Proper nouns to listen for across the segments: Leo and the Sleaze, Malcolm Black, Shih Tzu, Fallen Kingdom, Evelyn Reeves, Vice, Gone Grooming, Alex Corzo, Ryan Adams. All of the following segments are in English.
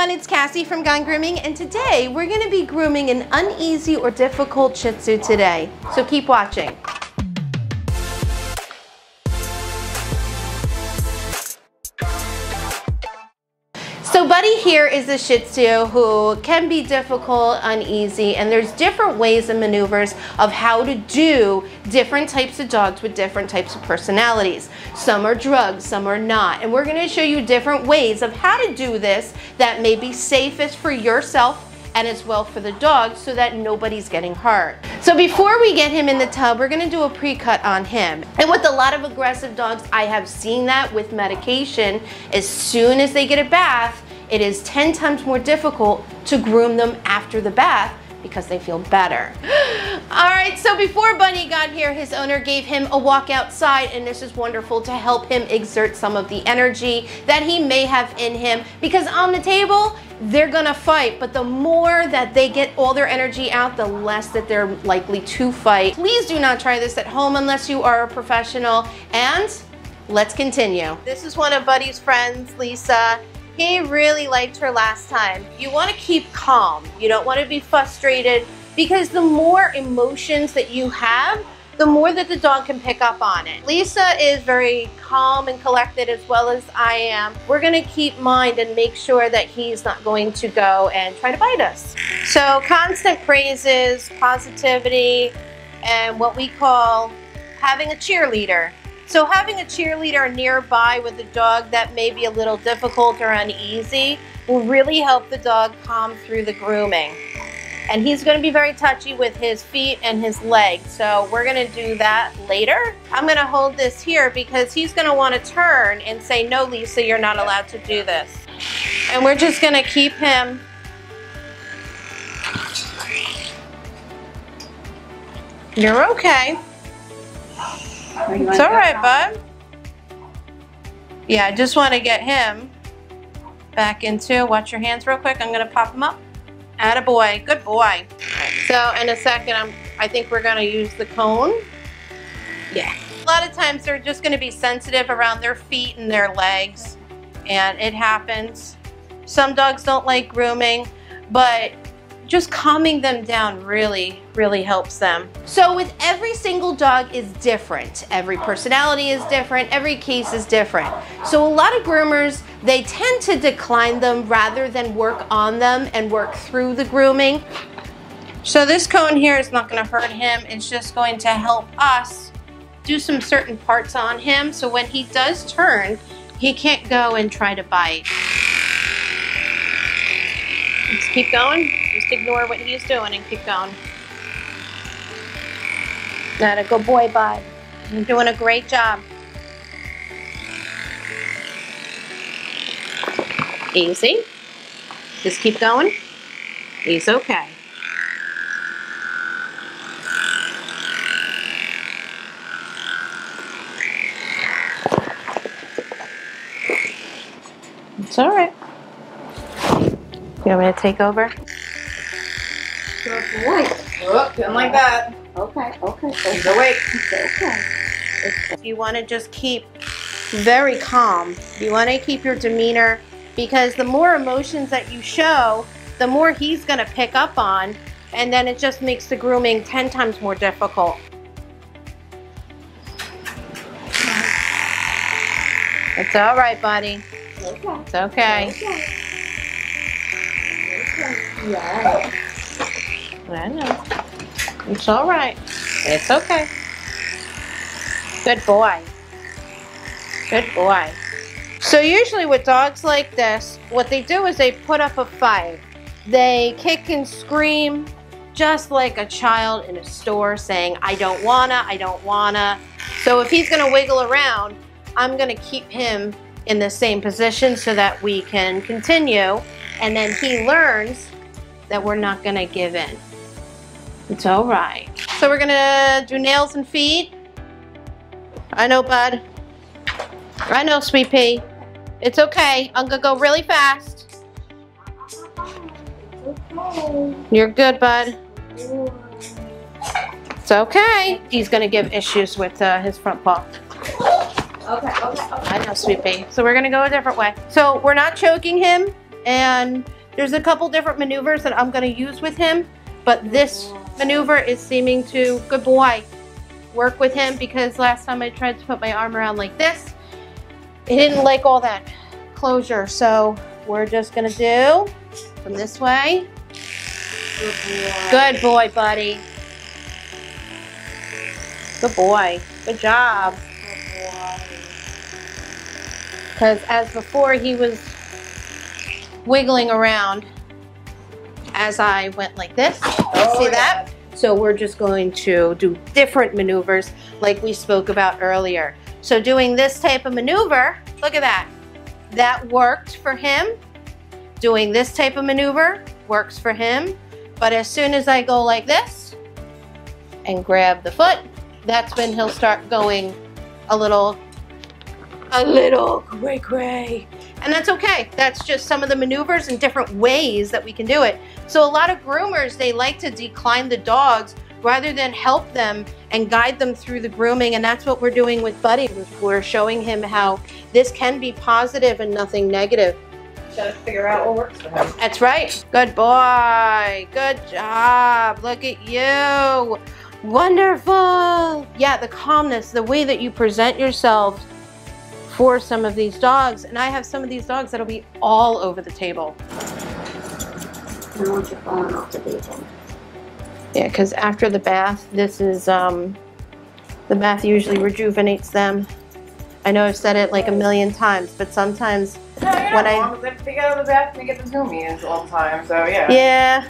everyone, it's Cassie from Gone Grooming, and today we're going to be grooming an uneasy or difficult Shih Tzu today, so keep watching. So Buddy here is a Shih Tzu who can be difficult, uneasy, and there's different ways and maneuvers of how to do different types of dogs with different types of personalities. Some are drugged, some are not, and we're going to show you different ways of how to do this that may be safest for yourself and as well for the dog so that nobody's getting hurt. So before we get him in the tub, we're gonna do a pre-cut on him. And with a lot of aggressive dogs, I have seen that with medication, as soon as they get a bath, it is 10 times more difficult to groom them after the bath because they feel better. All right, so before Bunny got here, his owner gave him a walk outside, and this is wonderful to help him exert some of the energy that he may have in him, because on the table, they're gonna fight, but the more that they get all their energy out, the less that they're likely to fight. Please do not try this at home unless you are a professional, and let's continue. This is one of Buddy's friends, Lisa. He really liked her last time. You want to keep calm. You don't want to be frustrated, because the more emotions that you have, the more that the dog can pick up on it. Lisa is very calm and collected, as well as I am. We're going to keep mind and make sure that he's not going to go and try to bite us. So constant praises, positivity, and what we call having a cheerleader. So having a cheerleader nearby with a dog that may be a little difficult or uneasy will really help the dog calm through the grooming. And he's gonna be very touchy with his feet and his legs, so we're gonna do that later. I'm gonna hold this here because he's gonna wanna turn and say, no, Lisa, you're not allowed to do this. And we're just gonna keep him . You're okay. It's all right, bud. Yeah, I just want to get him back into, watch your hands real quick. I'm going to pop him up. Attaboy, good boy. So in a second, I think we're going to use the cone. Yeah. A lot of times they're just going to be sensitive around their feet and their legs, and it happens. Some dogs don't like grooming, but just calming them down really, really helps them. So with every single dog is different. Every personality is different. Every case is different. So a lot of groomers, they tend to decline them rather than work on them and work through the grooming. So this cone here is not gonna hurt him. It's just going to help us do some certain parts on him, so when he does turn, he can't go and try to bite. Just keep going. Just ignore what he's doing and keep going. Not a good boy, bud. You're doing a great job. Easy. Just keep going. He's okay. It's all right. You want me to take over? Good boy. Oh, don't like that. Okay. He's awake. Okay. You want to just keep very calm. You want to keep your demeanor, because the more emotions that you show, the more he's going to pick up on, and then it just makes the grooming 10 times more difficult. It's all right, buddy. Okay. It's okay. Okay. Yeah. I know. It's all right. It's okay. Good boy. Good boy. So usually with dogs like this, what they do is they put up a fight. They kick and scream just like a child in a store saying, I don't wanna, I don't wanna. So if he's gonna wiggle around, I'm gonna keep him in the same position so that we can continue, and then he learns that we're not gonna give in. It's all right. So we're gonna do nails and feet. I know, bud. I know, sweet pea. It's okay. I'm gonna go really fast. Okay. You're good, bud. It's okay. He's gonna give issues with his front paw. Okay. I know, sweet pea. So we're gonna go a different way. So we're not choking him. And there's a couple different maneuvers that I'm going to use with him, but this maneuver is seeming to, good boy, work with him, because last time I tried to put my arm around like this, it didn't like all that closure. So we're just going to do from this way. Good boy. Good boy, buddy. Good boy. Good job. Good boy. Because as before, he was wiggling around as I went like this. Oh, see that? Yeah. So we're just going to do different maneuvers like we spoke about earlier. So doing this type of maneuver, look at that. That worked for him. Doing this type of maneuver works for him. But as soon as I go like this and grab the foot, that's when he'll start going a little gray. And that's okay. That's just some of the maneuvers and different ways that we can do it. So a lot of groomers, they like to decline the dogs rather than help them and guide them through the grooming. And that's what we're doing with Buddy. We're showing him how this can be positive and nothing negative. Gotta figure out what works for him. That's right. Good boy. Good job. Look at you. Wonderful. Yeah, the calmness, the way that you present yourselves for some of these dogs. And I have some of these dogs that'll be all over the table. I don't want you falling off the table. Yeah, because after the bath, this is, the bath usually rejuvenates them. I know I've said it like a million times, but sometimes they get out of the bath and they get the zoomies all the time, so yeah. Yeah,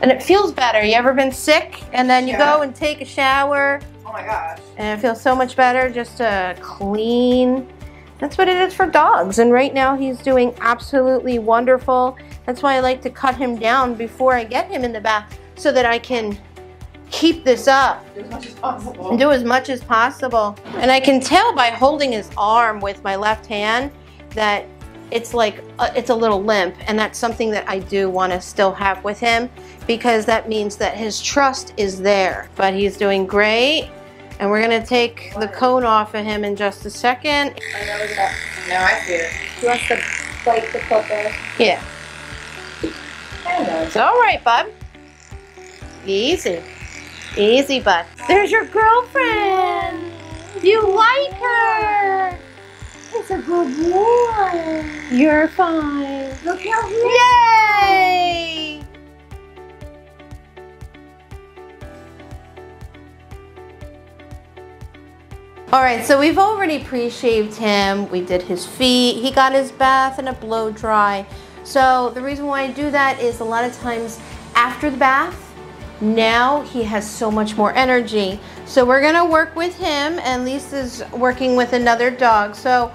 and it feels better. You ever been sick and then you go and take a shower? Oh my gosh. And it feels so much better just to clean. That's what it is for dogs. And right now he's doing absolutely wonderful. That's why I like to cut him down before I get him in the bath, so that I can keep this up and do as much as possible. And I can tell by holding his arm with my left hand that it's like, it's a little limp, and that's something that I do want to still have with him, because that means that his trust is there. But he's doing great, and we're going to take the cone off of him in just a second. I know that. Now I see it. He wants to bite the clipper. Yeah. It's all right, bub. Easy. Easy, bud. There's your girlfriend. You like her. It's a good boy. You're fine. Look how he Yay! All right, so we've already pre-shaved him. We did his feet. He got his bath and a blow dry. So the reason why I do that is a lot of times after the bath, now he has so much more energy. So we're gonna work with him, and Lisa's working with another dog. So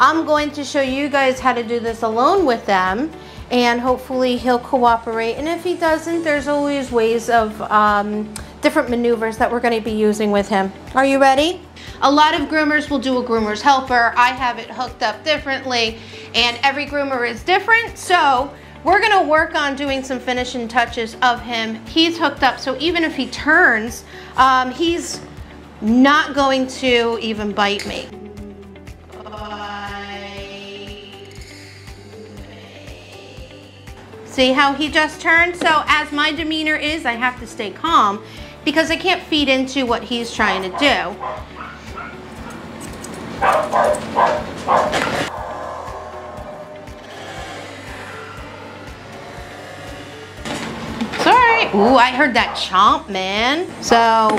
I'm going to show you guys how to do this alone with them, and hopefully he'll cooperate. And if he doesn't, there's always ways of different maneuvers that we're gonna be using with him. Are you ready? A lot of groomers will do a groomer's helper. I have it hooked up differently, and every groomer is different. So we're gonna work on doing some finishing touches of him. He's hooked up, so even if he turns, he's not going to even bite me. See how he just turned? So as my demeanor is, I have to stay calm because I can't feed into what he's trying to do. Ooh, I heard that chomp, man. So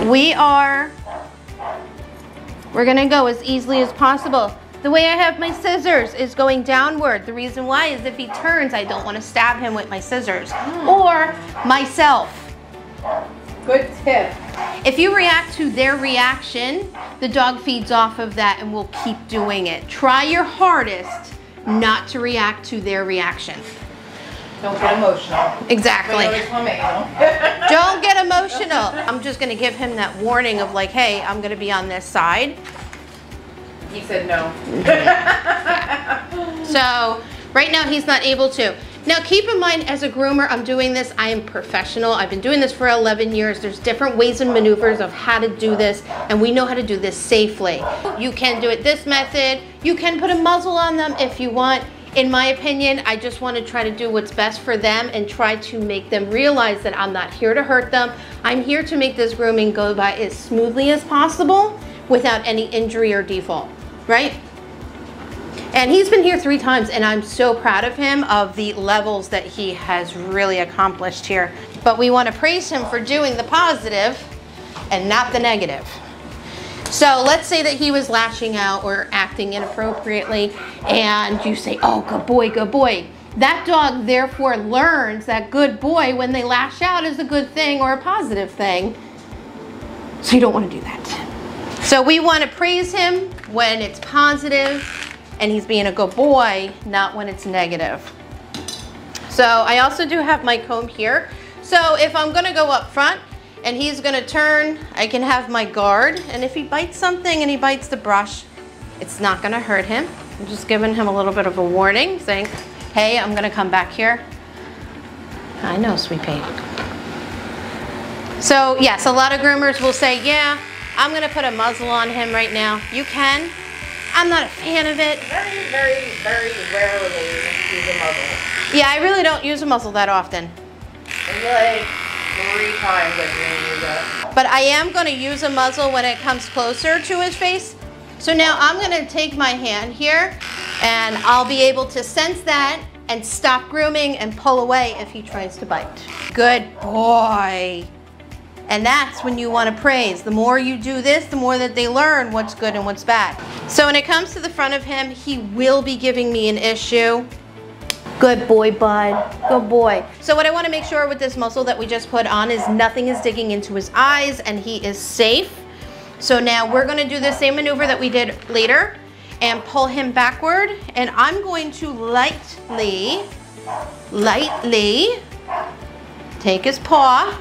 we're gonna go as easily as possible. The way I have my scissors is going downward. The reason why is if he turns, I don't want to stab him with my scissors or myself. Good tip. If you react to their reaction, the dog feeds off of that and will keep doing it. Try your hardest not to react to their reaction. Don't get emotional. Exactly. Don't get emotional. I'm just going to give him that warning of like, hey, I'm going to be on this side. He said no. So right now he's not able to. Now keep in mind, as a groomer, I'm doing this. I am professional. I've been doing this for 11 years. There's different ways and maneuvers of how to do this, and we know how to do this safely. You can do it this method. You can put a muzzle on them if you want. In my opinion, I just want to try to do what's best for them and try to make them realize that I'm not here to hurt them. I'm here to make this grooming go by as smoothly as possible without any injury or default, right? And he's been here 3 times and I'm so proud of him, of the levels that he has really accomplished here. But we want to praise him for doing the positive and not the negative. So let's say that he was lashing out or acting inappropriately and you say, oh, good boy, good boy. That dog therefore learns that good boy when they lash out is a good thing or a positive thing. So you don't want to do that. So we want to praise him when it's positive and he's being a good boy, not when it's negative. So I also do have my comb here. So if I'm gonna go up front and he's gonna turn, I can have my guard. And if he bites something and he bites the brush, it's not gonna hurt him. I'm just giving him a little bit of a warning saying, hey, I'm gonna come back here. I know, sweet pea. So yes, a lot of groomers will say, yeah, I'm gonna put a muzzle on him right now. You can. I'm not a fan of it. Very, very, very rarely use a muzzle. Yeah, I really don't use a muzzle that often. It's like 3 times I've used it. But I am going to use a muzzle when it comes closer to his face. So now I'm going to take my hand here and I'll be able to sense that and stop grooming and pull away if he tries to bite. Good boy. And that's when you want to praise. The more you do this, the more that they learn what's good and what's bad. So when it comes to the front of him, he will be giving me an issue. Good boy, bud. Good boy. So what I want to make sure with this muzzle that we just put on is nothing is digging into his eyes and he is safe. So now we're going to do the same maneuver that we did later and pull him backward. And I'm going to lightly, lightly take his paw.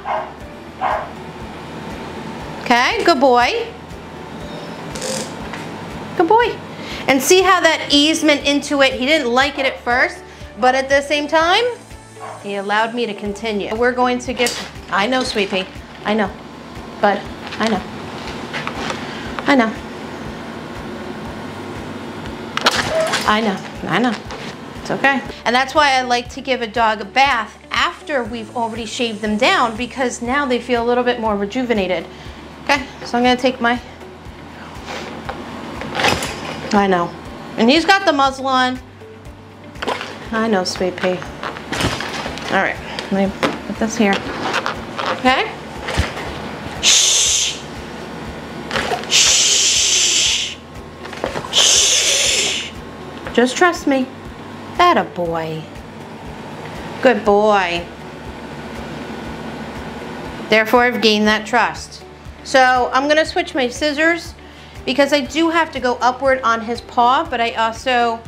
Okay, good boy. Good boy. And see how that easement into it, he didn't like it at first, but at the same time, he allowed me to continue. We're going to get, I know, sweet pea, I know, but I know, I know, I know, I know, it's okay. And that's why I like to give a dog a bath after we've already shaved them down, because now they feel a little bit more rejuvenated. Okay, so I'm gonna take my, I know, and he's got the muzzle on. I know, sweet pea. All right, let me put this here. Okay. Shh. Shh. Shh. Just trust me. That a boy. Good boy. Therefore, I've gained that trust. So I'm gonna switch my scissors because I do have to go upward on his paw, but I also,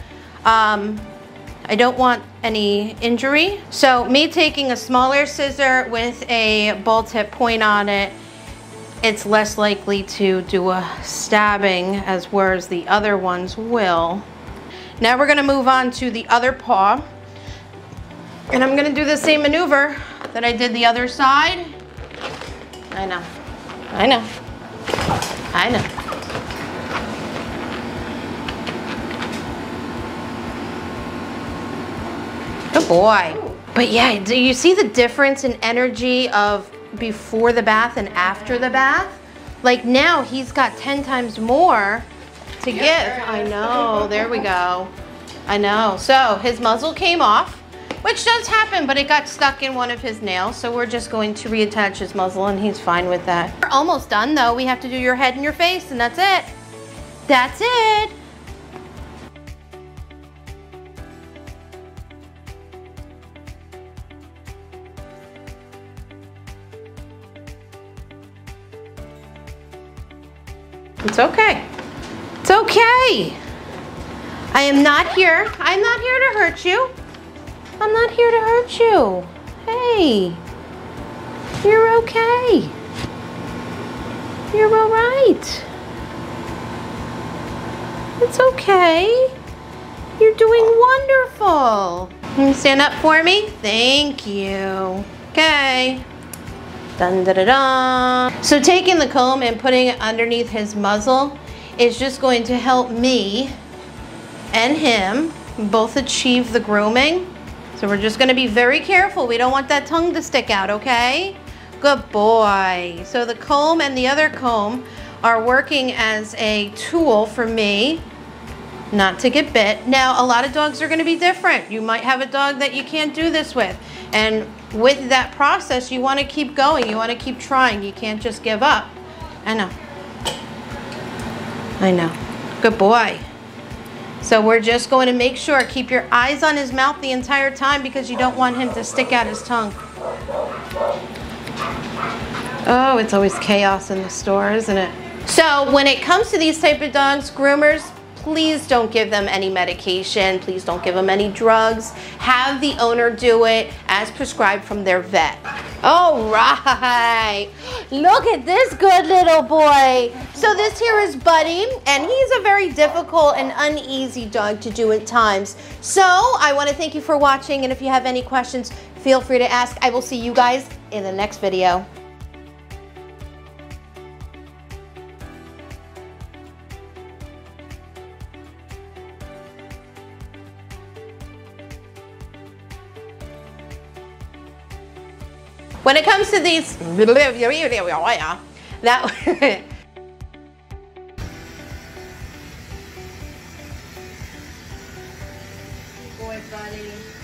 I don't want any injury. So me taking a smaller scissor with a ball tip point on it, it's less likely to do a stabbing as whereas the other ones will. Now we're gonna move on to the other paw. And I'm gonna do the same maneuver that I did the other side. I know, I know, I know. Good boy. But yeah, do you see the difference in energy of before the bath and after the bath? Like now he's got 10 times more to give. I know, there we go. I know. So his muzzle came off, which does happen, but it got stuck in one of his nails. So we're just going to reattach his muzzle and he's fine with that. We're almost done though. We have to do your head and your face and that's it. That's it. It's okay. It's okay. I am not here. I'm not here to hurt you. I'm not here to hurt you. Hey, you're okay. You're all right. It's okay. You're doing wonderful. Can you stand up for me? Thank you. Okay. Dun, da, da, da. So taking the comb and putting it underneath his muzzle is just going to help me and him both achieve the grooming. So we're just gonna be very careful. We don't want that tongue to stick out, okay? Good boy. So the comb and the other comb are working as a tool for me not to get bit. Now, a lot of dogs are gonna be different. You might have a dog that you can't do this with. And with that process, you wanna keep going. You wanna keep trying. You can't just give up. I know. I know. Good boy. So we're just going to make sure, keep your eyes on his mouth the entire time because you don't want him to stick out his tongue. Oh, it's always chaos in the store, isn't it? So when it comes to these type of dogs, groomers, please don't give them any medication. Please don't give them any drugs. Have the owner do it as prescribed from their vet. All right. Look at this good little boy. So this here is Buddy, and he's a very difficult and uneasy dog to do at times. So I want to thank you for watching, and if you have any questions, feel free to ask. I will see you guys in the next video. When it comes to these, that boy, buddy.